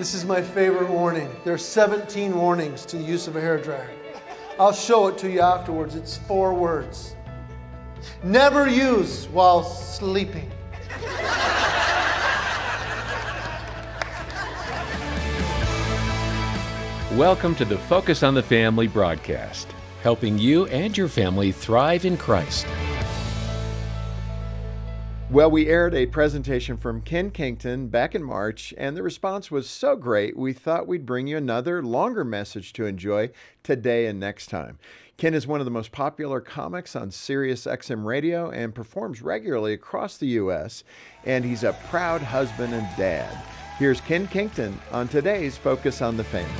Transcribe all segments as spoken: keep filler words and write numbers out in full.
This is my favorite warning. There are seventeen warnings to the use of a hairdryer. I'll show it to you afterwards. It's four words. Never use while sleeping. Welcome to the Focus on the Family broadcast, helping you and your family thrive in Christ. Well, we aired a presentation from Kenn Kington back in March, and the response was so great, we thought we'd bring you another longer message to enjoy today and next time. Kenn is one of the most popular comics on Sirius X M Radio and performs regularly across the U S, and he's a proud husband and dad. Here's Kenn Kington on today's Focus on the Family.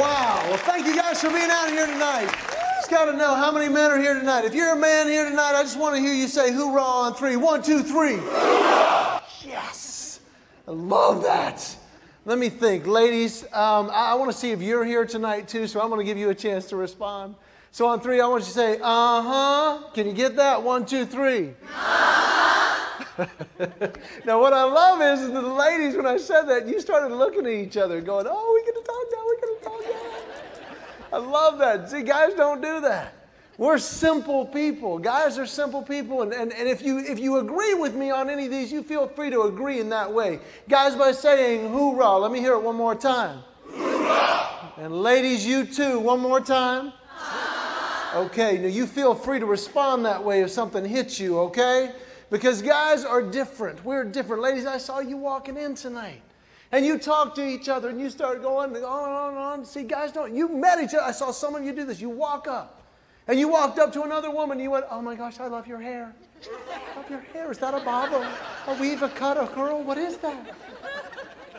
Wow, well, thank you guys for being out here tonight. Just got to know how many men are here tonight. If you're a man here tonight, I just want to hear you say hoorah on three. One, two, three. Hoorah! Yes, I love that. Let me think. Ladies, um, I, I want to see if you're here tonight too, so I'm going to give you a chance to respond. So on three, I want you to say, uh-huh. Can you get that? One, two, three. Uh-huh. Now, what I love is that the ladies, when I said that, you started looking at each other going, oh, we get to talk now, we get to talk now. I love that. See, guys don't do that. We're simple people. Guys are simple people. And, and, and if you if you agree with me on any of these, you feel free to agree in that way. Guys, by saying hoorah. Let me hear it one more time. Hoorah! And ladies, you too. One more time. Okay, now you feel free to respond that way if something hits you, okay? Because guys are different. We're different. Ladies, I saw you walking in tonight. And you talked to each other and you started going on and on and on. See, guys don't. You met each other. I saw some of you do this. You walk up. And you walked up to another woman and you went, oh my gosh, I love your hair. I love your hair. Is that a bob? A weave? A cut? A curl? What is that?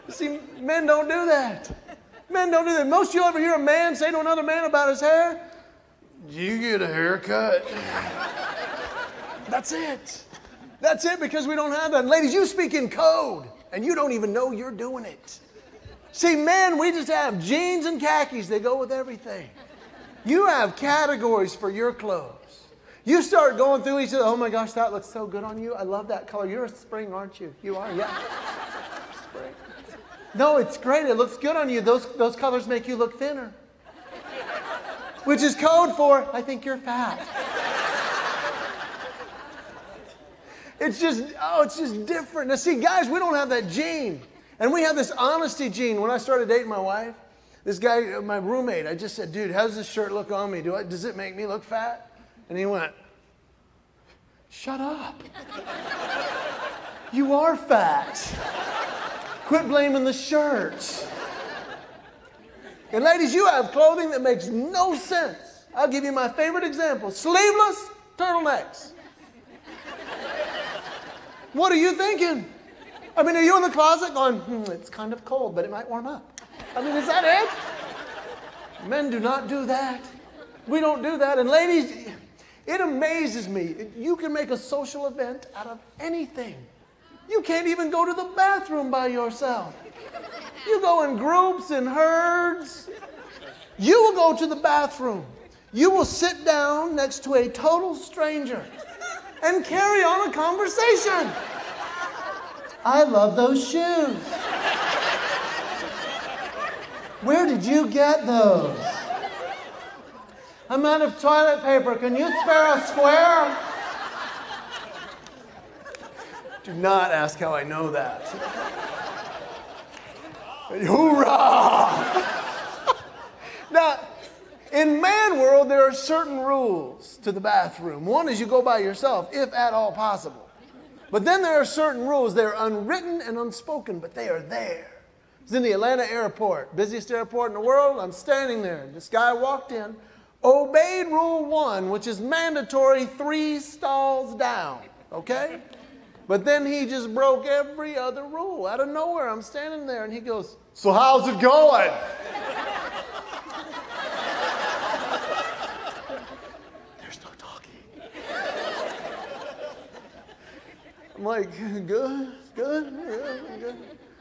See, men don't do that. Men don't do that. Most of you ever hear a man say to another man about his hair, you get a haircut. That's it. That's it, because we don't have that. And ladies, you speak in code, and you don't even know you're doing it. See, men, we just have jeans and khakis. They go with everything. You have categories for your clothes. You start going through each other. Oh, my gosh, that looks so good on you. I love that color. You're a spring, aren't you? You are, yeah. Spring. No, it's great. It looks good on you. Those, those colors make you look thinner. Which is code for, I think you're fat. It's just, oh, it's just different. Now, see, guys, we don't have that gene. And we have this honesty gene. When I started dating my wife, this guy, my roommate, I just said, dude, how does this shirt look on me? Do I, does it make me look fat? And he went, shut up. You are fat. Quit blaming the shirt. And ladies, you have clothing that makes no sense. I'll give you my favorite example. Sleeveless turtlenecks. What are you thinking? I mean, are you in the closet going, hmm, it's kind of cold, but it might warm up? I mean, is that it? Men do not do that. We don't do that. And ladies, it amazes me. You can make a social event out of anything. You can't even go to the bathroom by yourself. You go in groups and herds. You will go to the bathroom. You will sit down next to a total stranger and carry on a conversation. I love those shoes. Where did you get those? I'm out of toilet paper. Can you spare a square? Do not ask how I know that. Hoorah! Now, in man world, there are certain rules to the bathroom. One is you go by yourself, if at all possible. But then there are certain rules. They're unwritten and unspoken, but they are there. I was in the Atlanta airport, busiest airport in the world. I'm standing there. This guy walked in, obeyed rule one, which is mandatory three stalls down, okay? But then he just broke every other rule. Out of nowhere, I'm standing there, and he goes, so how's it going? There's no talking. I'm like, good, good, good, good.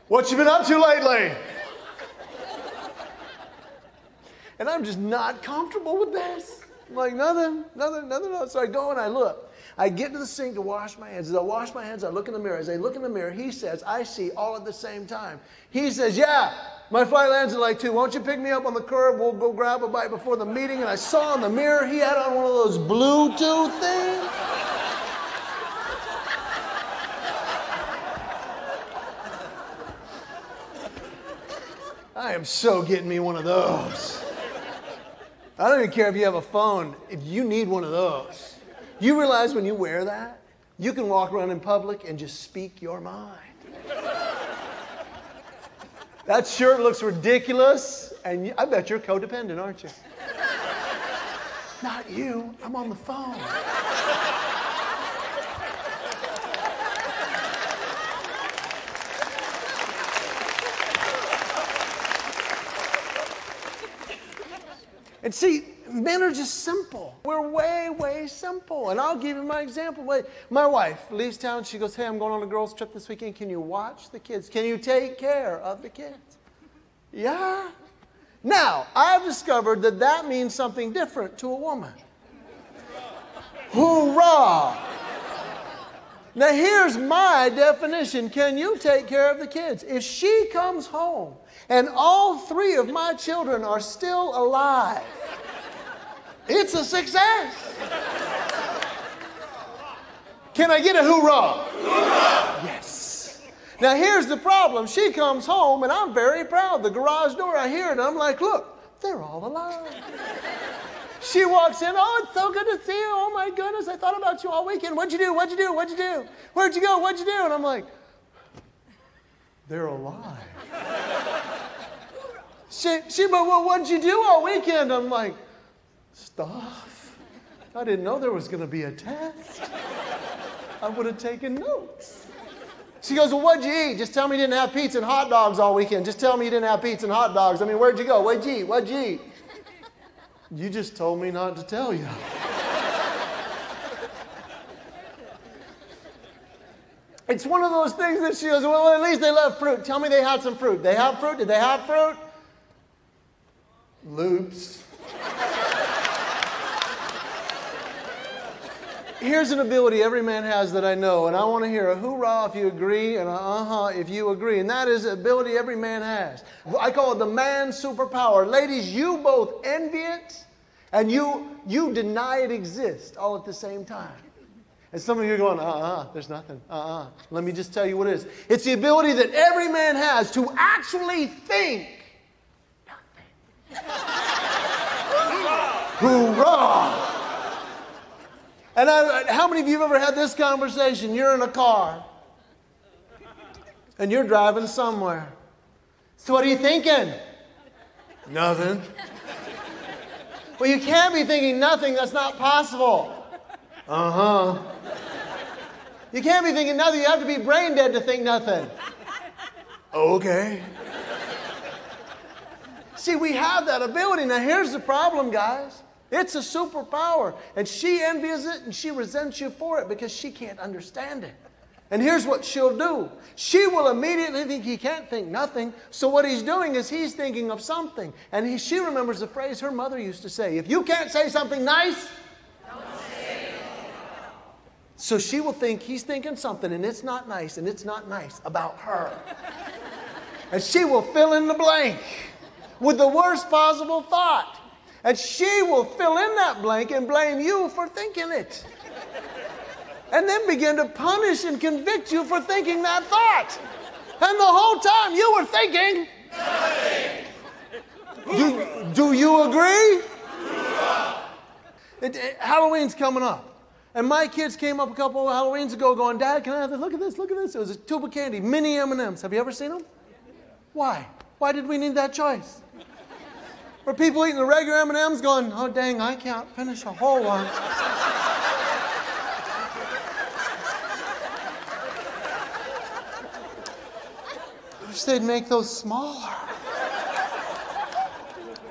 What you been up to lately? And I'm just not comfortable with this. I'm like, nothing, nothing, nothing, nothing. So I go and I look. I get to the sink to wash my hands. As I wash my hands, I look in the mirror. As I look in the mirror, he says, I see all at the same time. He says, yeah, my flight lands at like two. Won't you pick me up on the curb? We'll go grab a bite before the meeting. And I saw in the mirror, he had on one of those Bluetooth things. I am so getting me one of those. I don't even care if you have a phone. If you need one of those, you realize when you wear that, you can walk around in public and just speak your mind. That shirt looks ridiculous, and you, I bet you're codependent, aren't you? Not you. I'm on the phone. And see, men are just simple. We're way, way simple. And I'll give you my example. My wife leaves town. She goes, hey, I'm going on a girls' trip this weekend. Can you watch the kids? Can you take care of the kids? Yeah. Now, I've discovered that that means something different to a woman. Hoorah! Now, here's my definition. Can you take care of the kids? If she comes home and all three of my children are still alive, it's a success. Can I get a hoorah? Hoorah! Yes. Now, here's the problem. She comes home, and I'm very proud. The garage door, I hear it, and I'm like, look, they're all alive. She walks in, oh, it's so good to see you. Oh, my goodness, I thought about you all weekend. What'd you do? What'd you do? What'd you do? Where'd you go? What'd you do? And I'm like, they're alive. she, she, but well, what'd you do all weekend? I'm like, stuff. I didn't know there was going to be a test. I would have taken notes. She goes, well, what'd you eat? Just tell me you didn't have pizza and hot dogs all weekend. Just tell me you didn't have pizza and hot dogs. I mean, where'd you go? What'd you eat? What'd you eat? You just told me not to tell you. It's one of those things that she goes, well, at least they left fruit. Tell me they had some fruit. They have fruit? Did they have fruit? Loops. Here's an ability every man has that I know, and I want to hear a hoorah if you agree and a uh-huh if you agree, and that is an ability every man has. I call it the man superpower. Ladies, you both envy it and you, you deny it exists all at the same time. And some of you are going, uh-uh, there's nothing, uh-uh. Let me just tell you what it is. It's the ability that every man has to actually think nothing. Hoorah! And I, how many of you have ever had this conversation? You're in a car, and you're driving somewhere. So what are you thinking? Nothing. Well, you can't be thinking nothing. That's not possible. Uh-huh. You can't be thinking nothing. You have to be brain dead to think nothing. Okay. See, we have that ability. Now, here's the problem, guys. It's a superpower, and she envies it, and she resents you for it because she can't understand it. And here's what she'll do. She will immediately think he can't think nothing, so what he's doing is he's thinking of something. And he, she remembers the phrase her mother used to say, if you can't say something nice, don't say it. So she will think he's thinking something, and it's not nice, and it's not nice about her. And she will fill in the blank with the worst possible thought. And she will fill in that blank and blame you for thinking it. And then begin to punish and convict you for thinking that thought. And the whole time you were thinking nothing. Do, do you agree? It, it, Halloween's coming up. And my kids came up a couple of Halloweens ago going, Dad, can I have this? Look at this, look at this. It was a tube of candy, mini M and M's. Have you ever seen them? Why? Why did we need that choice? Or people eating the regular M and M's going, oh, dang, I can't finish a whole one. I wish they'd make those smaller.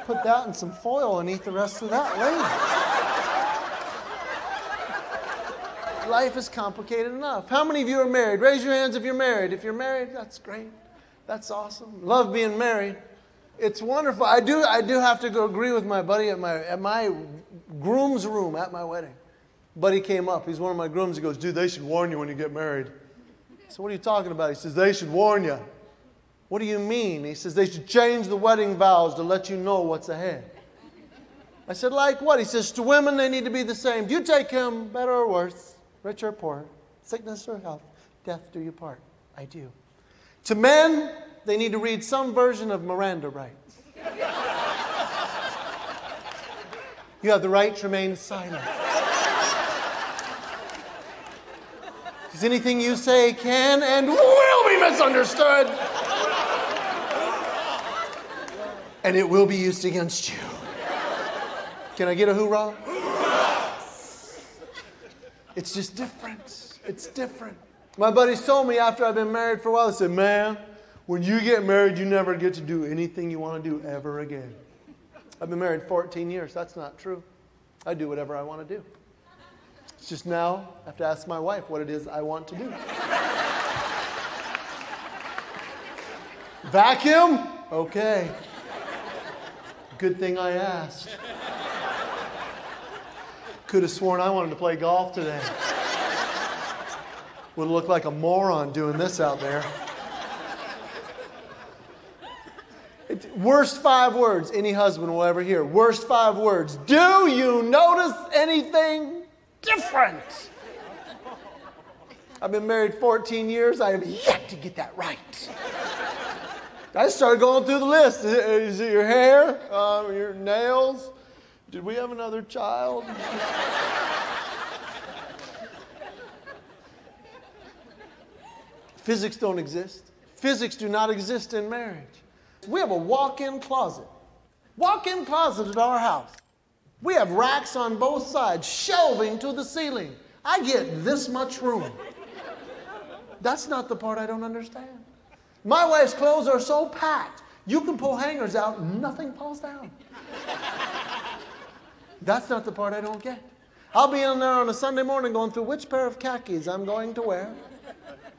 Put that in some foil and eat the rest of that later. Life is complicated enough. How many of you are married? Raise your hands if you're married. If you're married, that's great. That's awesome. Love being married. It's wonderful. I do, I do have to go agree with my buddy at my, at my groom's room at my wedding. buddy came up. He's one of my grooms. He goes, dude, they should warn you when you get married. I said, what are you talking about? He says, they should warn you. What do you mean? He says, they should change the wedding vows to let you know what's ahead. I said, like what? He says, to women, they need to be the same. Do you take him, better or worse, rich or poor, sickness or health, death do you part? I do. To men, they need to read some version of Miranda rights. You have the right to remain silent. Because anything you say can and will be misunderstood. And it will be used against you. Can I get a hoorah? Hoorah! It's just different. It's different. My buddies told me after I've been married for a while, they said, man, when you get married, you never get to do anything you want to do ever again. I've been married fourteen years. That's not true. I do whatever I want to do. It's just now I have to ask my wife what it is I want to do. Vacuum? Okay. Good thing I asked. Could have sworn I wanted to play golf today. Would look like a moron doing this out there. It, worst five words any husband will ever hear. Worst five words. Do you notice anything different? I've been married fourteen years. I have yet to get that right. I started going through the list. Is it, is it your hair? Uh, your nails? Did we have another child? Physics don't exist. Physics do not exist in marriage. We have a walk-in closet. Walk-in closet at our house. We have racks on both sides, shelving to the ceiling. I get this much room. That's not the part I don't understand. My wife's clothes are so packed, you can pull hangers out and nothing falls down. That's not the part I don't get. I'll be in there on a Sunday morning going through which pair of khakis I'm going to wear.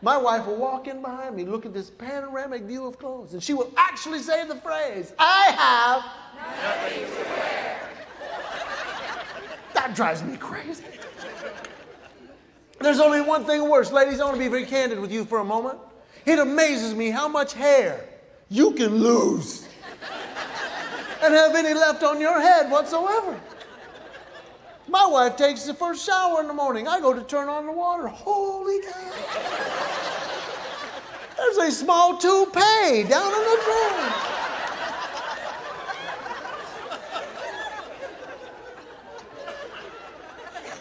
My wife will walk in behind me, look at this panoramic view of clothes, and she will actually say the phrase, I have nothing to wear. That drives me crazy. There's only one thing worse. Ladies, I want to be very candid with you for a moment. It amazes me how much hair you can lose and have any left on your head whatsoever. My wife takes the first shower in the morning. I go to turn on the water. Holy cow. There's a small toupee down in the drain.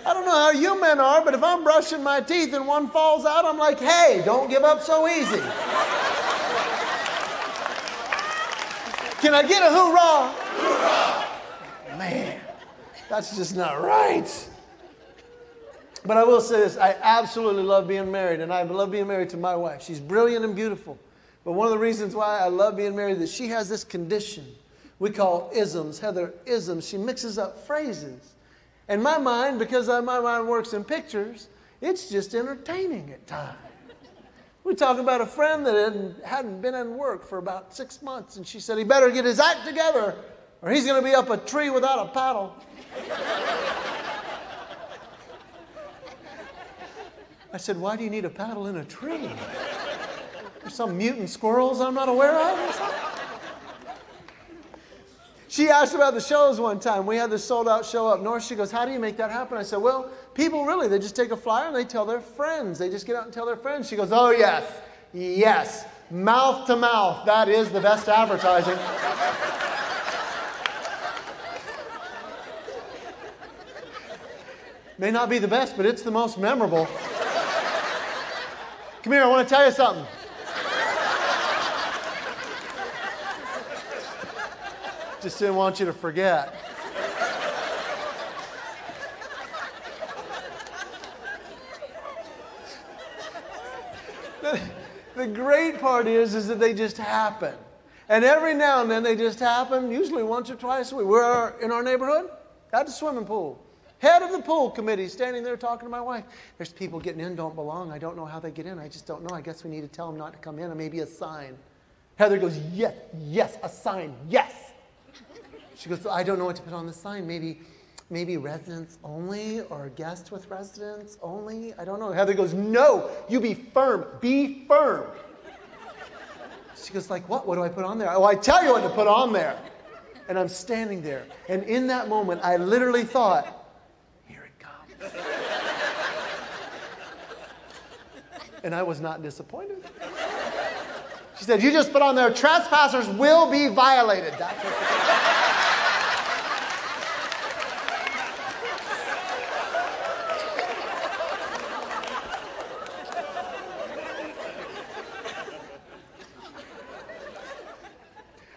I don't know how you men are, but if I'm brushing my teeth and one falls out, I'm like, hey, don't give up so easy. Can I get a hoorah? Hoorah! Man. That's just not right. But I will say this. I absolutely love being married, and I love being married to my wife. She's brilliant and beautiful. But one of the reasons why I love being married is that she has this condition we call isms. Heather, isms. She mixes up phrases. And my mind, because my mind works in pictures, it's just entertaining at times. We talk about a friend that hadn't been in work for about six months, and she said, he better get his act together, or he's going to be up a tree without a paddle. I said, why do you need a paddle in a tree? There's some mutant squirrels I'm not aware of or something? She asked about the shows one time. We had this sold-out show up north. She goes, how do you make that happen? I said, well, people really, they just take a flyer and they tell their friends. They just get out and tell their friends. She goes, oh, yes, yes, mouth to mouth. That is the best advertising. May not be the best, but it's the most memorable. Come here, I want to tell you something. Just didn't want you to forget. The, the great part is, is that they just happen. And every now and then they just happen, usually once or twice a week. We're in our neighborhood, at the swimming pool. Head of the pool committee standing there talking to my wife. There's people getting in, don't belong. I don't know how they get in. I just don't know. I guess we need to tell them not to come in, or maybe a sign. Heather goes, yes, yes, a sign, yes. She goes, I don't know what to put on the sign. Maybe maybe residents only or guests with residents only. I don't know. Heather goes, no, you be firm. Be firm. She goes, like what? What do I put on there? Oh, I tell you what to put on there. And I'm standing there. And in that moment, I literally thought, here it comes. And I was not disappointed. She said, you just put on there, trespassers will be violated. That's what it is.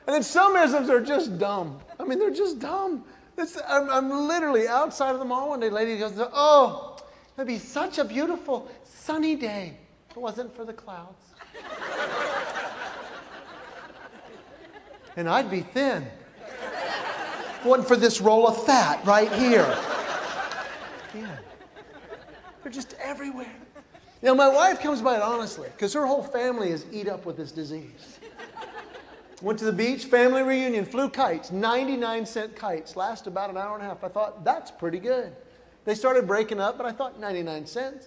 And then some isms are just dumb. I mean, they're just dumb. It's, I'm, I'm literally outside of the mall one day. Lady goes, oh, it'd be such a beautiful sunny day if it wasn't for the clouds. And I'd be thin. If it wasn't for this roll of fat right here. Yeah. They're just everywhere. Now, my wife comes by it honestly, because her whole family is eat up with this disease. Went to the beach, family reunion, flew kites, ninety-nine cent kites, last about an hour and a half. I thought, that's pretty good. They started breaking up, but I thought, ninety-nine cents.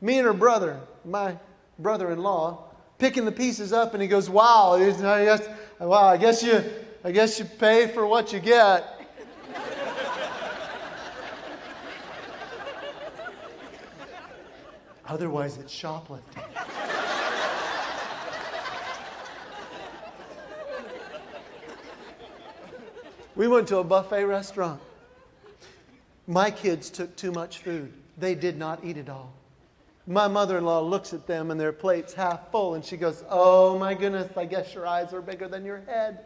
Me and her brother, my brother-in-law, picking the pieces up, and he goes, wow, I guess, wow, I guess you, I guess you pay for what you get. Otherwise, it's shoplifting. We went to a buffet restaurant. My kids took too much food. They did not eat it all. My mother-in-law looks at them and their plate's half full, and she goes, oh my goodness, I guess your eyes are bigger than your head.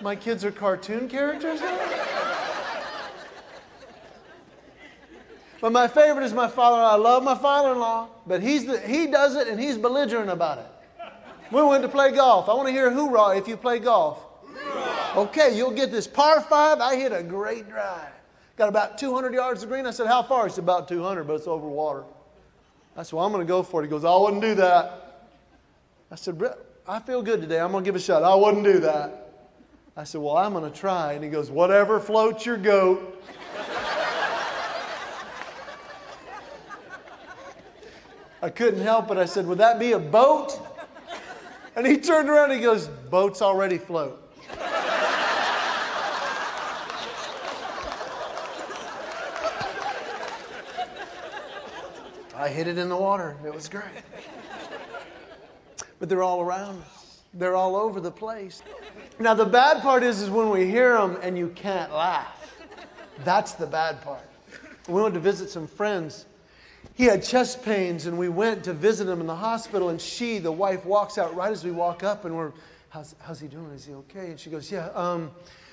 My kids are cartoon characters now? But my favorite is my father-in-law. I love my father-in-law, but he's the, he does it and he's belligerent about it. We went to play golf. I want to hear a hoorah if you play golf. Hoorah. Okay, you'll get this par five. I hit a great drive. Got about two hundred yards of green. I said, how far? He said, about two hundred, but it's over water. I said, well, I'm going to go for it. He goes, I wouldn't do that. I said, I feel good today. I'm going to give it a shot. I wouldn't do that. I said, well, I'm going to try. And he goes, whatever floats your goat. I couldn't help it. I said, would that be a boat? And he turned around and he goes, boats already float. I hit it in the water. It was great. But they're all around us. They're all over the place. Now, the bad part is, is when we hear them and you can't laugh. That's the bad part. We went to visit some friends. He had chest pains, and we went to visit him in the hospital, and she, the wife, walks out right as we walk up, and we're, how's, how's he doing? Is he okay? And she goes, yeah, um,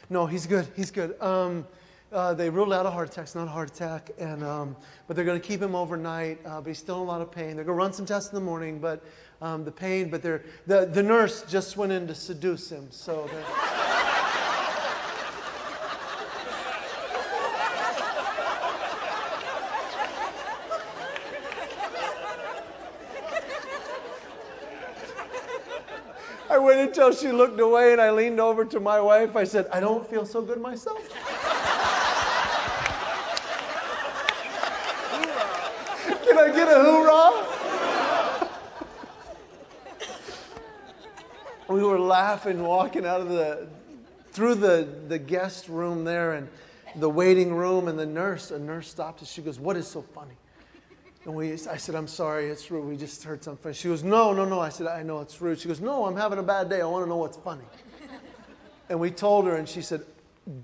no, he's good, he's good. Um, uh, they ruled out a heart attack, it's not a heart attack, and, um, but they're going to keep him overnight, uh, but he's still in a lot of pain. They're going to run some tests in the morning, but um, the pain, but they're, the, the nurse just went in to seduce him, so they're... I went until she looked away, and I leaned over to my wife. I said, I don't feel so good myself. Can I get a hoorah? We were laughing, walking out of the, through the, the guest room there and the waiting room, and the nurse, a nurse stopped us. She goes, what is so funny? And we, I said, I'm sorry, it's rude. We just heard something. She goes, no, no, no. I said, I know it's rude. She goes, no, I'm having a bad day. I want to know what's funny. And we told her, and she said,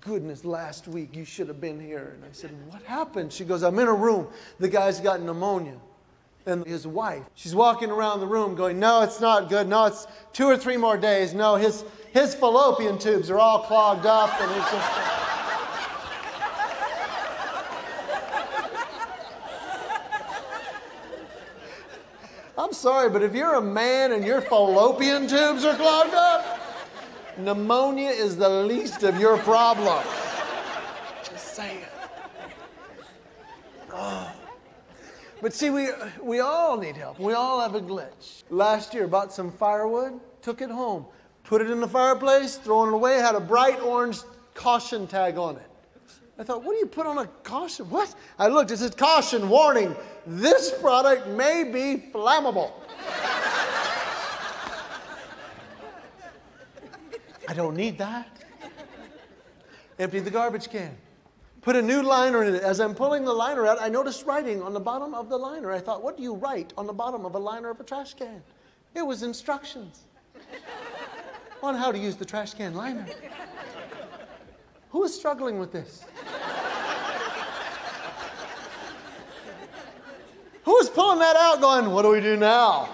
goodness, last week you should have been here. And I said, what happened? She goes, I'm in a room. The guy's got pneumonia. And his wife, she's walking around the room going, no, it's not good. No, it's two or three more days. No, his, his fallopian tubes are all clogged up. And it's just... I'm sorry, but if you're a man and your fallopian tubes are clogged up, pneumonia is the least of your problem. Just saying. Oh. But see, we, we all need help. We all have a glitch. Last year, bought some firewood, took it home, put it in the fireplace, throwing it away, had a bright orange caution tag on it. I thought, what do you put on a caution? What? I looked, it said, caution, warning, this product may be flammable. I don't need that. Emptied the garbage can. Put a new liner in it. As I'm pulling the liner out, I noticed writing on the bottom of the liner. I thought, what do you write on the bottom of a liner of a trash can? It was instructions on how to use the trash can liner. Who is struggling with this? Who is pulling that out going, what do we do now?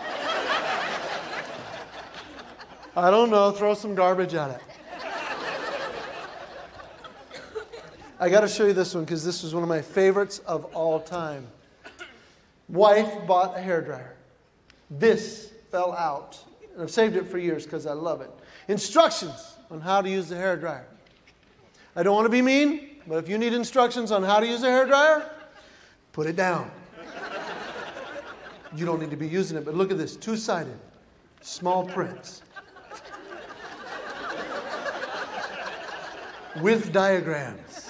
I don't know, throw some garbage at it. I got to show you this one because this was one of my favorites of all time. Wife bought a hairdryer. This fell out. And I've saved it for years because I love it. Instructions on how to use the hairdryer. I don't want to be mean, but if you need instructions on how to use a hairdryer, put it down. You don't need to be using it, but look at this, two-sided, small prints. With diagrams.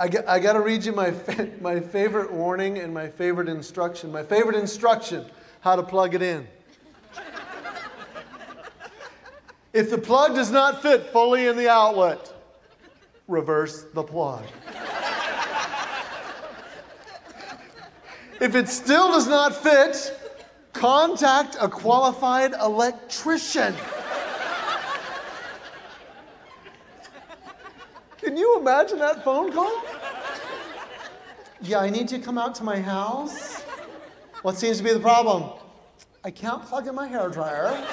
I, I got to read you my, fa my favorite warning and my favorite instruction. My favorite instruction, how to plug it in. If the plug does not fit fully in the outlet, reverse the plug. If it still does not fit, contact a qualified electrician. Can you imagine that phone call? Yeah, I need you to come out to my house. What seems to be the problem? I can't plug in my hairdryer.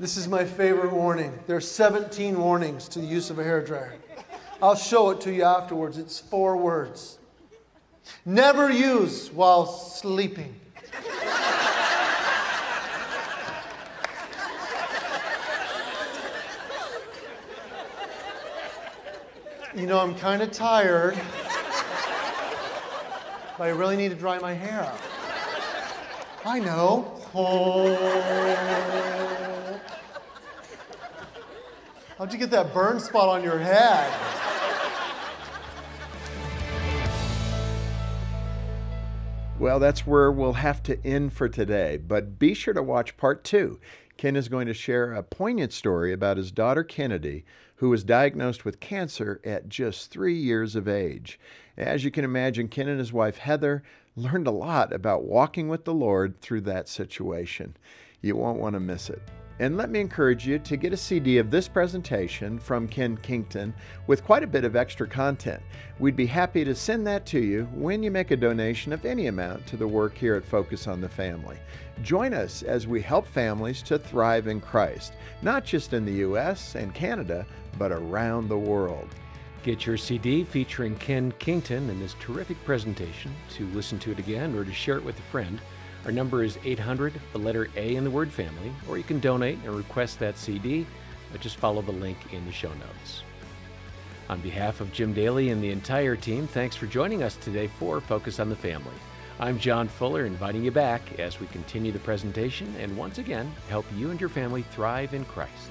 This is my favorite warning. There are seventeen warnings to the use of a hairdryer. I'll show it to you afterwards. It's four words. Never use while sleeping. You know, I'm kind of tired, but I really need to dry my hair. I know. Oh. How'd you get that burn spot on your head? Well, that's where we'll have to end for today, but be sure to watch part two. Ken is going to share a poignant story about his daughter, Kennedy, who was diagnosed with cancer at just three years of age. As you can imagine, Ken and his wife, Heather, learned a lot about walking with the Lord through that situation. You won't want to miss it. And let me encourage you to get a C D of this presentation from Kenn Kington with quite a bit of extra content. We'd be happy to send that to you when you make a donation of any amount to the work here at Focus on the Family. Join us as we help families to thrive in Christ, not just in the U S and Canada, but around the world. Get your C D featuring Kenn Kington and his terrific presentation to listen to it again or to share it with a friend. Our number is eight hundred, the letter A in the word family, or you can donate and request that C D. Just follow the link in the show notes. On behalf of Jim Daly and the entire team, thanks for joining us today for Focus on the Family. I'm John Fuller, inviting you back as we continue the presentation and once again help you and your family thrive in Christ.